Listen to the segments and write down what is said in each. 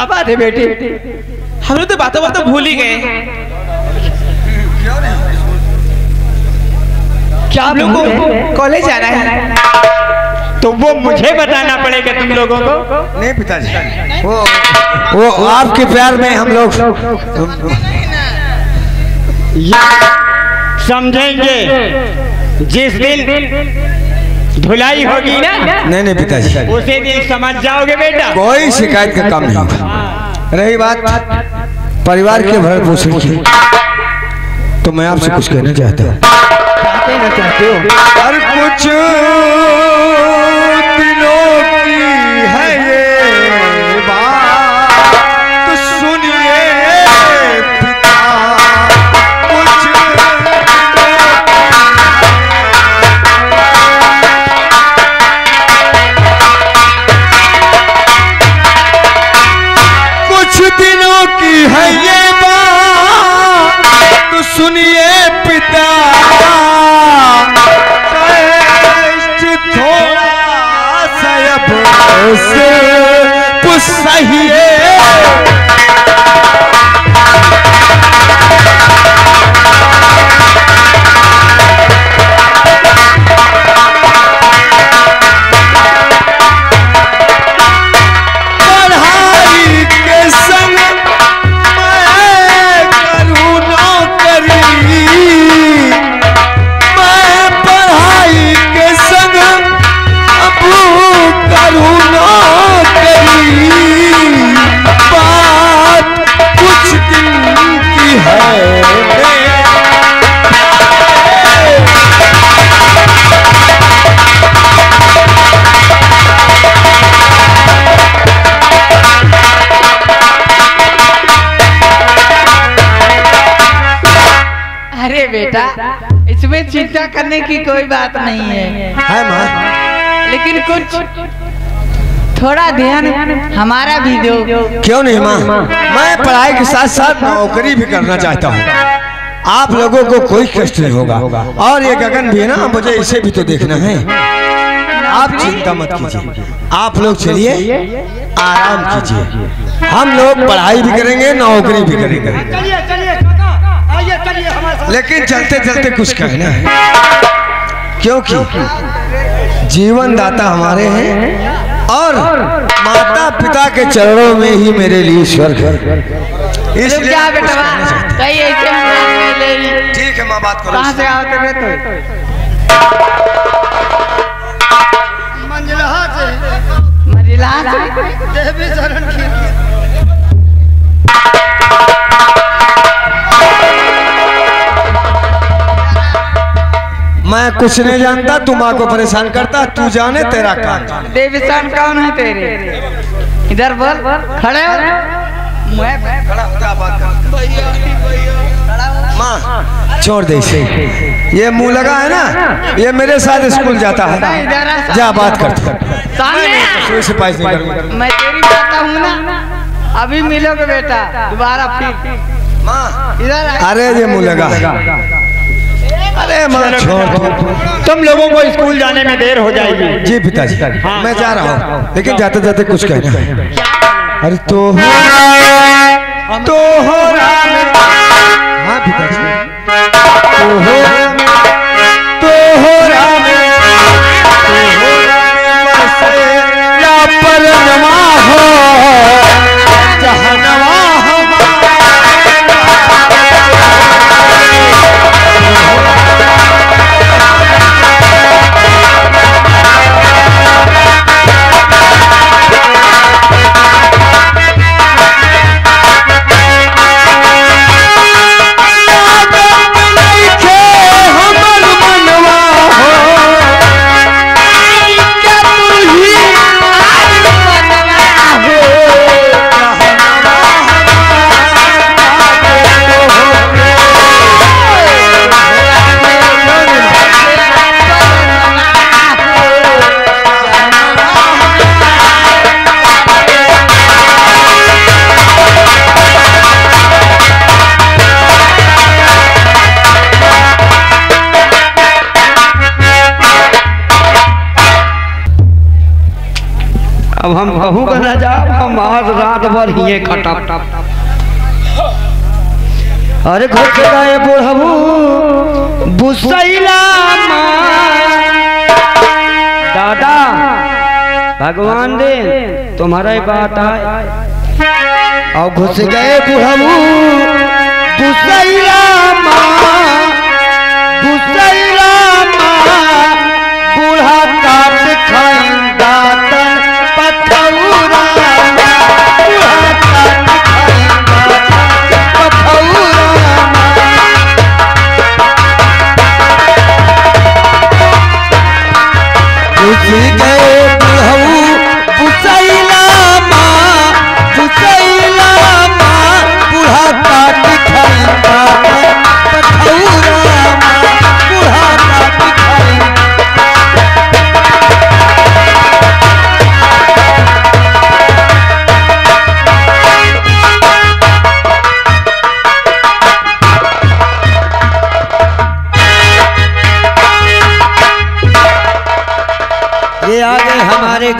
क्या बात है बेटी, हम लोग तो बातों बातों भूल ही गए। क्या आप लोगों को कॉलेज जाना है तो वो मुझे बताना पड़ेगा तुम लोगों को। नहीं पिताजी, वो आपके प्यार में हम लोग समझेंगे। जिस दिन धुलाई होगी ना, नहीं नहीं पिताजी, उसी दिन समझ जाओगे बेटा, कोई शिकायत का काम नहीं होगा। रही बात परिवार के भरण पोषण की, तो मैं आपसे कुछ कहना चाहता हूँ। हर कुछ दिलों की है ये बात, तो सुनिए है ये बात, तो सुनिए पिता, थोड़ा सा उसे सहिए। इसमें चिंता करने की कोई बात नहीं है, है माँ, लेकिन कुछ थोड़ा ध्यान हमारा भी दो। क्यों नहीं माँ, मैं पढ़ाई के साथ साथ नौकरी भी करना चाहता हूँ। आप लोगों को कोई कष्ट नहीं होगा। और ये गगन भी है ना, मुझे इसे भी तो देखना है। आप चिंता मत कीजिए, आप लोग चलिए आराम कीजिए। हम लोग पढ़ाई भी करेंगे, नौकरी भी करेंगे, लेकिन चलते चलते कुछ कहना है, क्योंकि जीवन दाता हमारे हैं और माता पिता के चरणों में ही मेरे लिए स्वर्ग है। इसलिए ठीक है माँ, बात करो। मैं कुछ नहीं जानता, तू माँ को परेशान करता, तू जाने तेरा काम। देवीसान कौन है तेरे? इधर बोल, खड़े हो। मैं खड़ा होता बात कर। माँ छोड़ दे इसे, ये मुंह लगा है ना, ये मेरे साथ स्कूल जाता है, जा बात करता। मैं तेरी बात हूँ ना, अभी मिलोगे बेटा दोबारा फिर। माँ इधर, अरे ये मुँह लगा। अरे तुम लोगों को स्कूल जाने में देर हो जाएगी। जी पिताजी, मैं जा रहा हूँ, लेकिन जाते जाते कुछ कहना है। अरे तो हो रहा, हाँ पिताजी, तो हो रहा अब हम कहूँ का न जाओ, हम आज रात भर ही खटा। अरे घोटाए बुढ़बू बुसैला दादा भगवान दे तुम्हारा बात आए। और घुस गए बुढ़बू बुसैला बुसैला बूढ़ा काट खाएंगा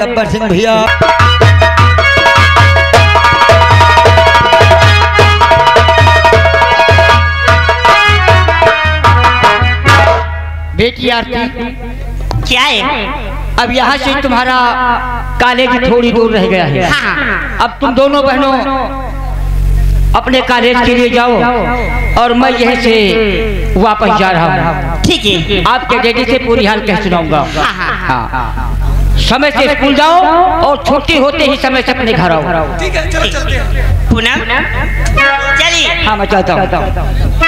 गब्बर सिंह भैया। बेटी आरती क्या है, अब यहाँ से तुम्हारा कॉलेज थोड़ी दूर रह गया है। हाँ। अब तुम दोनों बहनों अपने कॉलेज के लिए जाओ और मैं यहीं से वापस जा रहा हूँ। ठीक है, आपके डैडी से पूरी हाल कह सुनाऊंगा। समय से स्कूल जाओ और छोटी होते ही समय से अपने घर आओ। ठीक है, चलो चलते हैं। पूनम चलिए। हाँ मैं चाहता हूँ।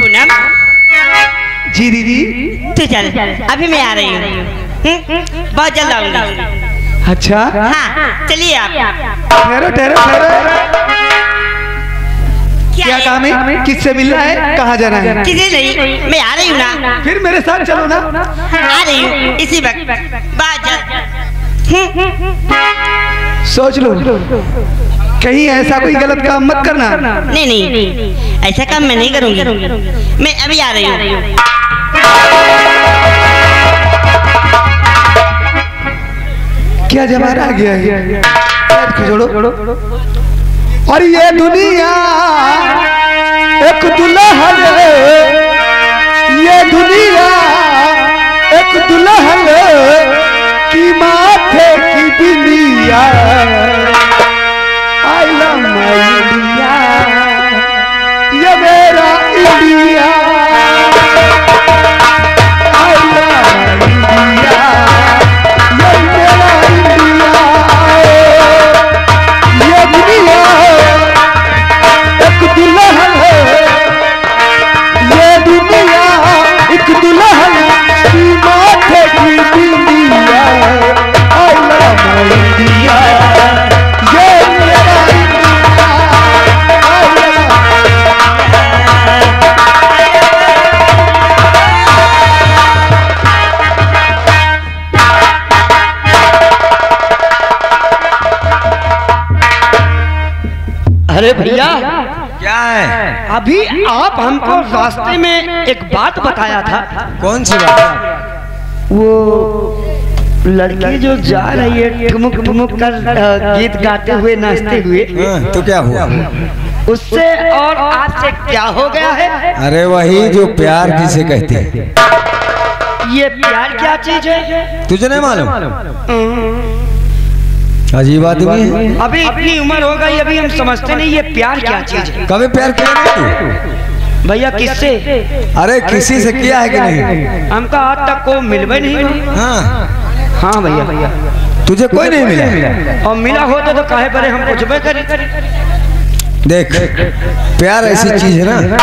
पूनम जी दीदी तो चल, अभी मैं आ रही हूँ, बहुत जल्द आऊंगी। अच्छा हाँ, चलिए आप। ठहरो ठहरो क्या काम है, किससे मिलना है, कहाँ जाना है? किसी नहीं, मैं आ रही हूँ ना। फिर मेरे साथ चलो ना। आ रही हूँ इसी वक्त, बहुत जल्द। सोच लो कहीं ऐसा कोई गलत काम मत करना। नहीं नहीं, ऐसा काम मैं नहीं करूँगी, मैं अभी आ रही हूँ। क्या जमाना आ गया है, और ये दुनिया एक दुल्हन है, ये दुनिया एक दुल्हन की माथे की बिंदिया। आई लव माय इंडिया, ये मेरा इंडिया। अरे भैया क्या है, अभी आप हमको रास्ते में एक बात बताया था। कौन सी बात? वो लड़की जो जा रही है ठुमुक ठुमुक कर गीत गाते हुए नाचते हुए, तो क्या हुआ उससे और आपसे क्या हो गया है? अरे वही जो प्यार किसे कहते हैं। ये प्यार क्या चीज है तुझे नहीं मालूम? अजीब आदमी है, अभी इतनी उम्र हो गई, अभी हम समझते नहीं ये प्यार क्या चीज है। कभी प्यार किया नहीं भैया? किससे? अरे किसी से किया है कि नहीं? हमका आज तक को मिलवे नहीं। हाँ हाँ भैया, भैया तुझे कोई नहीं मिला, और मिला होता तो काहे परे हम कुछ भी करें। देख प्यार ऐसी चीज है ना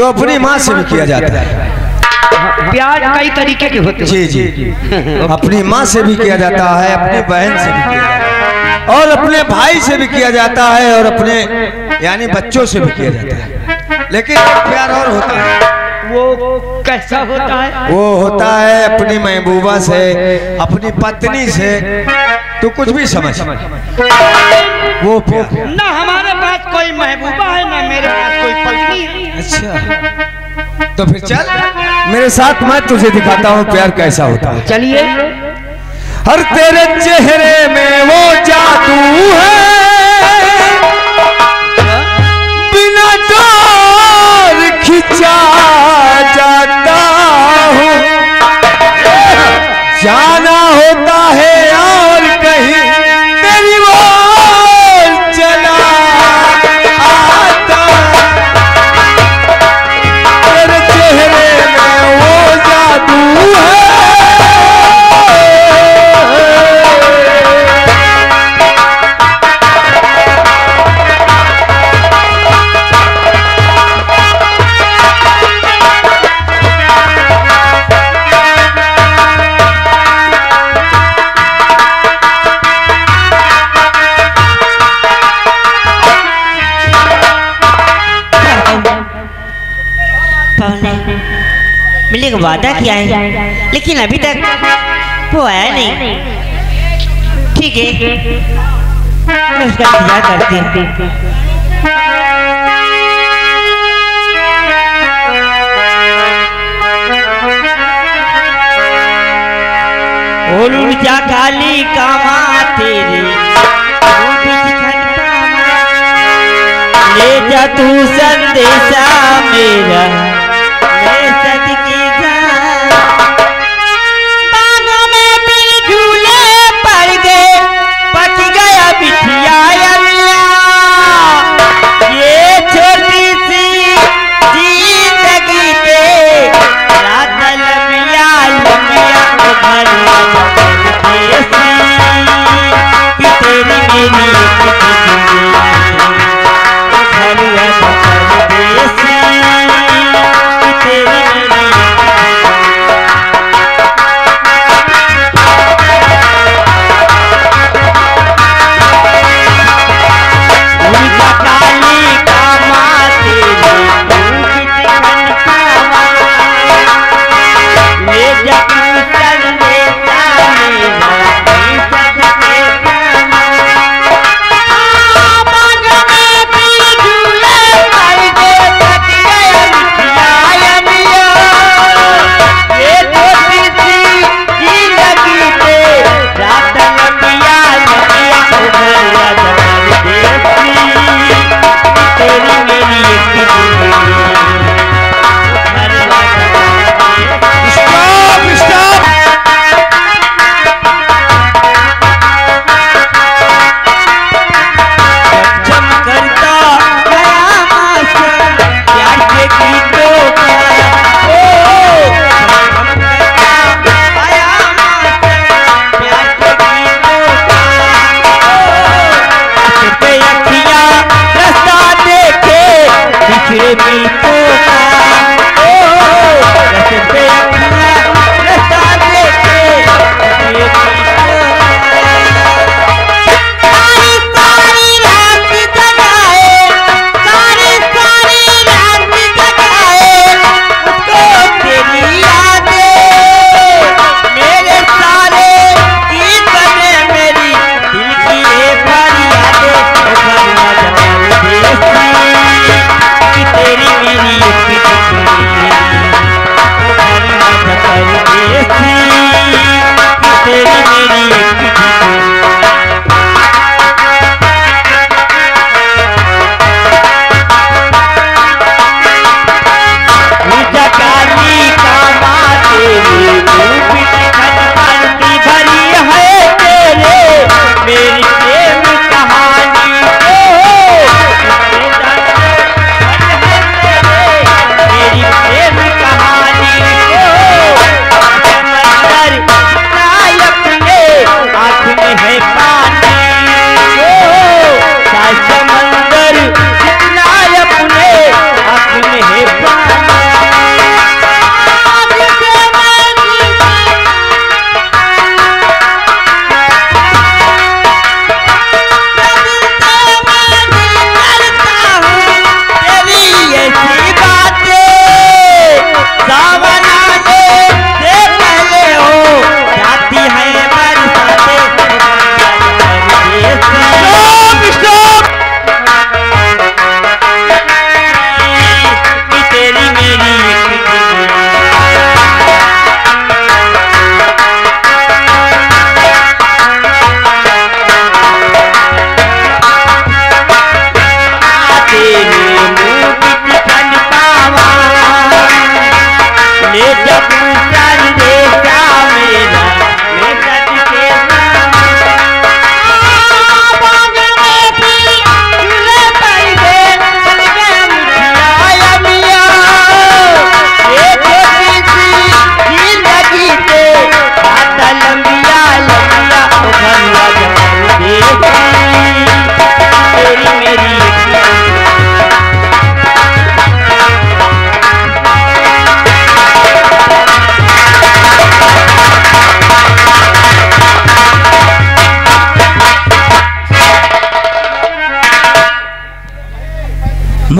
जो अपनी माँ से भी किया जाता है। प्यार कई तरीके के होते हैं। जी जी, अपनी माँ से भी किया जाता है, अपनी बहन से भी किया जाता है, और अपने भाई से भी किया जाता है, और अपने यानी बच्चों से भी किया जाता है। लेकिन प्यार और होता है, वो कह कैसा होता है? वो होता है अपनी महबूबा से, अपनी पत्नी से तू कुछ भी समझ। वो ना हमारे पास कोई महबूबा है ना मेरे पास कोई पत्नी है। अच्छा तो फिर चल मेरे साथ, मैं तुझे दिखाता हूँ प्यार कैसा होता है। चलिए। हर तेरे चेहरे में वो जादू है, बिना डोर खिंचा जाता हूँ, जाना होता है और कहीं तेरी वो चला आता। तेरे चेहरे में वो जादू है, मिलने का वादा किया है लेकिन अभी तक वो आया नहीं। ठीक है मैं उसका इंतजार करती हूँ। ऊर्जा काली कामा तेरी ले जा तू संदेशा मेरा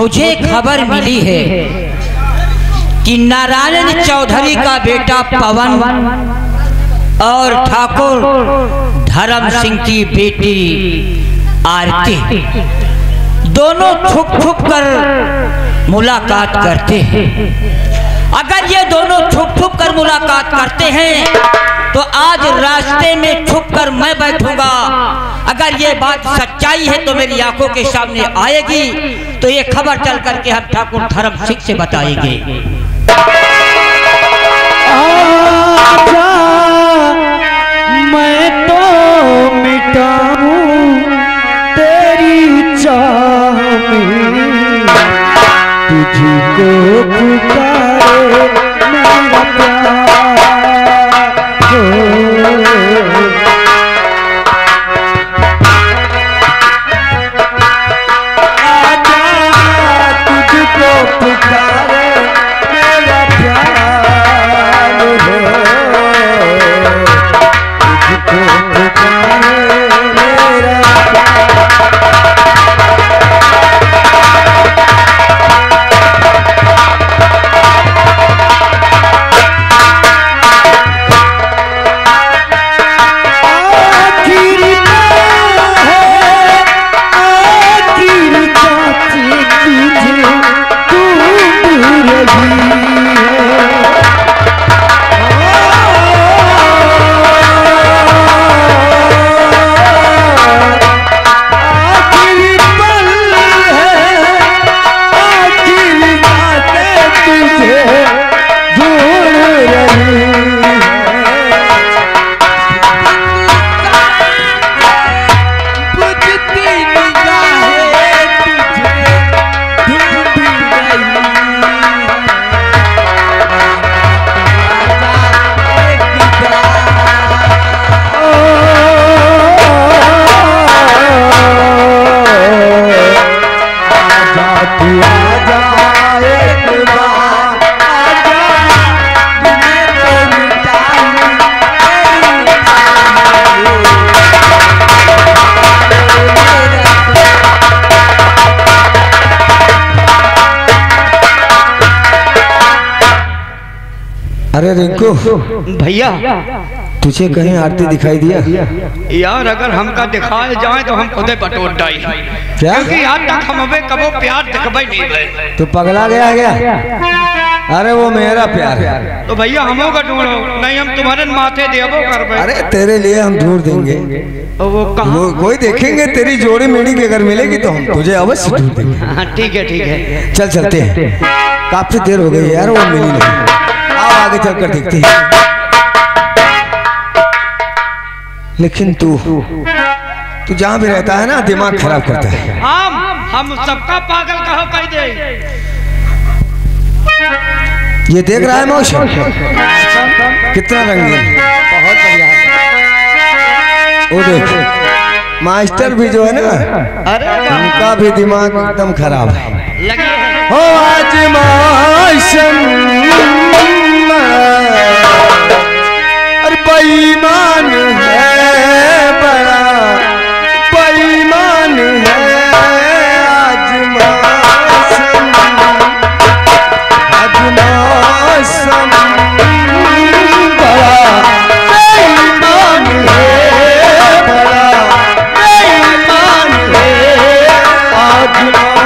मुझे खबर मिली है कि नारायण चौधरी का बेटा पवन और ठाकुर धर्म सिंह की बेटी आरती दोनों छुप छुप कर मुलाकात करते हैं। अगर ये दोनों छुप छुप कर मुलाकात करते हैं तो आज रास्ते में छुप कर मैं बैठूंगा। अगर ये बात सच्चाई है तो मेरी आंखों के सामने आएगी, तो ये खबर चल करके हम ठाकुर धर्म सिंह से बताएंगे। आजा मैं तो मिटाऊं तेरी चाह में, तुझको पुकारे मेरा प्यार। अरे रिंकू भैया, तुझे कहीं आरती दिखाई दिया? यार अगर हमका दिखाए जाए तो हम खुदे पटोर डाई, क्योंकि यार तक हमें कबो प्यार दिखबई नहीं गए। तो पगला गया क्या? अरे वो मेरा प्यार है। तो भैया हमों का ढूंढो, नहीं हम तुम्हारे माथे देवो करबे। अरे तेरे लिए हम ढूंढ देंगे, वो कहां कोई देखेंगे। तेरी जोड़ी मेड़ी के अगर मिलेगी तो हम तुझे अवश्य ढूंढ देंगे। हां ठीक है ठीक है, चल चलते हैं। काफी देर हो गई यार, वो मिली नहीं। आगे चलकर देखते हैं। लेकिन तू जहां भी रहता है ना, दिमाग खराब करता है। हम सबका पागल कहो कह दे। ये देख रहा है मौसम कितना रंगीन, बहुत बढ़िया। वो देख मास्टर भी जो है ना, अरे उनका भी दिमाग एकदम खराब है। हो आज मौसम बेईमान है, बड़ा बेईमान है आज मौसम, आज मौसम बड़ा बेईमान है, बड़ा बेईमान है आज मौसम।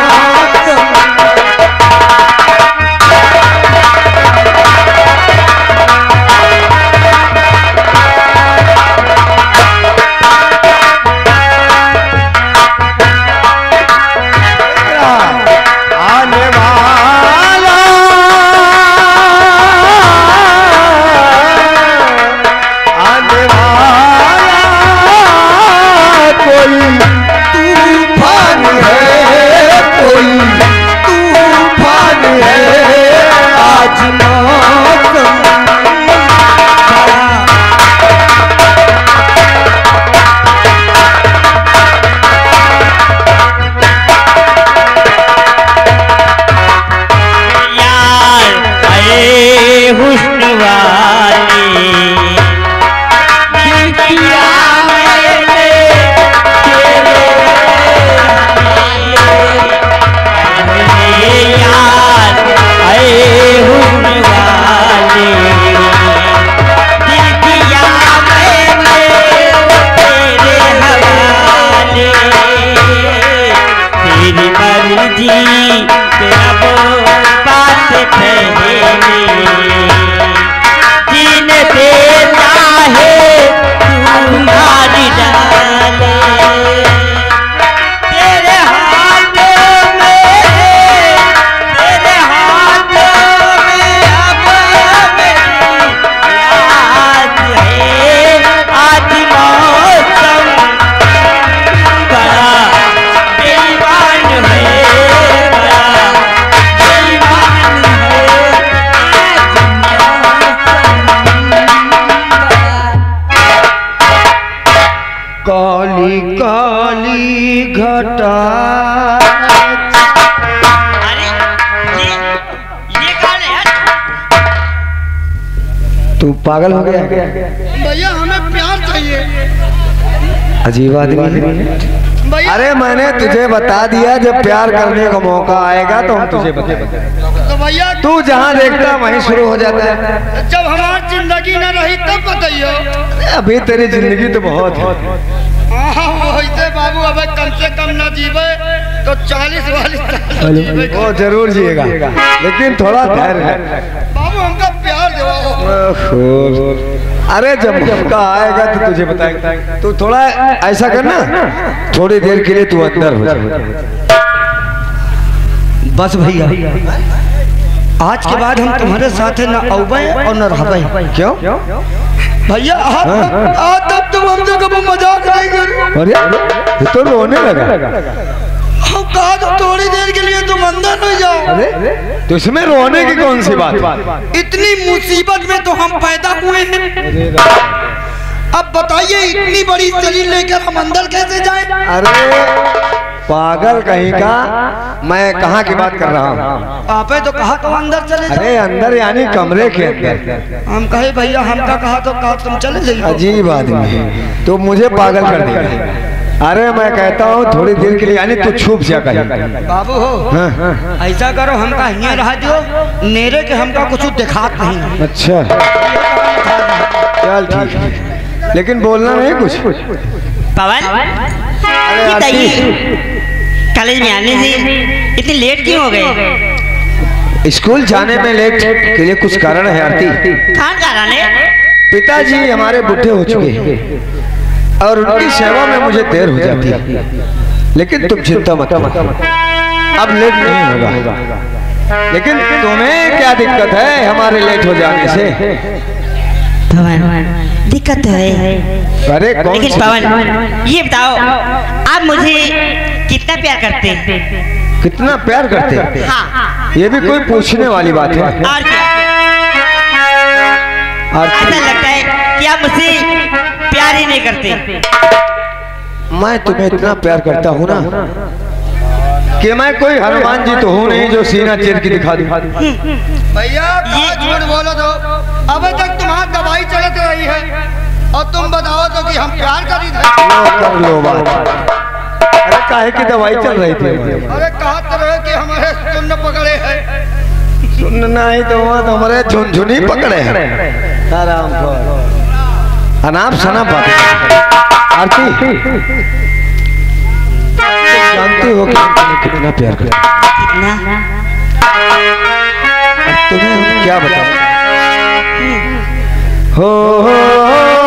तू पागल हो गया? भैया हमें प्यार चाहिए। अजीब आदमी है। अरे मैंने तुझे बता दिया जब प्यार करने का मौका आएगा तो हम तुझे बताएंगे। तू जहाँ देखता वहीं शुरू हो जाता है। जब हमारी जिंदगी न रही तब बताइए। अभी तेरी जिंदगी तो बहुत है। बाबू अब कम से कम ना जीवे तो 40-42 वो जरूर जिएगा, लेकिन थोड़ा धैर्य बाबू हमका प्यार दिलाओ। अरे जब मौका आएगा तो तुझे बताएगा। तू थोड़ा ऐसा करना, थोड़ी देर के लिए तू अंदर हो जा। बस भैया आज के बाद हम तुम्हारे साथ ना आवे और न रहवे। क्यों भैया? आज तब तुम हमसे कभी मजाक नहीं करो। तो रोने लगा। हम कहा तो थोड़ी देर के लिए तुम अंदर हो जाओ। अरे तो इसमें रोने की कौन सी बात? इतनी मुसीबत में तो हम पैदा हुए हैं। अब बताइए इतनी बड़ी जलील लेकर हम अंदर कैसे जाएं? अरे पागल कहीं का, मैं कहाँ की बात कर रहा हूँ? आपे तो कहा तो अंदर चले। अरे अंदर यानी कमरे के अंदर। हम कहे भैया हमका कहा तो कहा तुम चले जाइए। अजीब आदमी, तो मुझे पागल कर दिया। अरे मैं कहता हूँ थोड़ी देर के लिए यानी तू छुप जा कहीं। बाबू हो ऐसा करो हमका हिया रहा दियो, नेरे के हमका कुछ दिखा नहीं। अच्छा चल ठीक है, लेकिन बोलना नहीं कुछ। पवन कॉलेज में आने से इतनी लेट क्यों हो गए? स्कूल जाने में लेट के लिए कुछ कारण है आरती। कौन कारण है? पिताजी हमारे बूढ़े हो चुके हैं और उनकी सेवा में मुझे देर हो जाती है, लेकिन तुम चिंता मत करो, अब लेट नहीं होगा। लेकिन तुम्हें क्या दिक्कत है हमारे लेट हो जाने से? दिक्कत है। अरे लेकिन पवन ये बताओ आप मुझे कितना प्यार करते हैं? कितना प्यार करते हैं? हाँ। ये भी कोई पूछने वाली बात है? और क्या? ऐसा लगता है कि आप मुझसे प्यार ही नहीं करते। मैं तुम्हें इतना प्यार करता हूँ ना कि मैं कोई हनुमान जी तो हूँ नहीं जो सीना चीर के दिखा दिखा दूँ। भैया झूठ बोलो तो अब तक तुम्हारी दवाई चलत रही है और तुम बताओ तो कि हम प्यार कर। अरे काहे की दवाई चल रही थी? अरे कहा तरह कि हमारे सुन्न पकड़े हैं। सुनना ही तो हुआ तो हमारे झुनझुनी पकड़े हैं। आराम करो, अनाप शनाप बातें। आरती जानती हो कि तुम्हें कितना प्यार करते हैं? अब तुम्हें क्या बताऊं? हो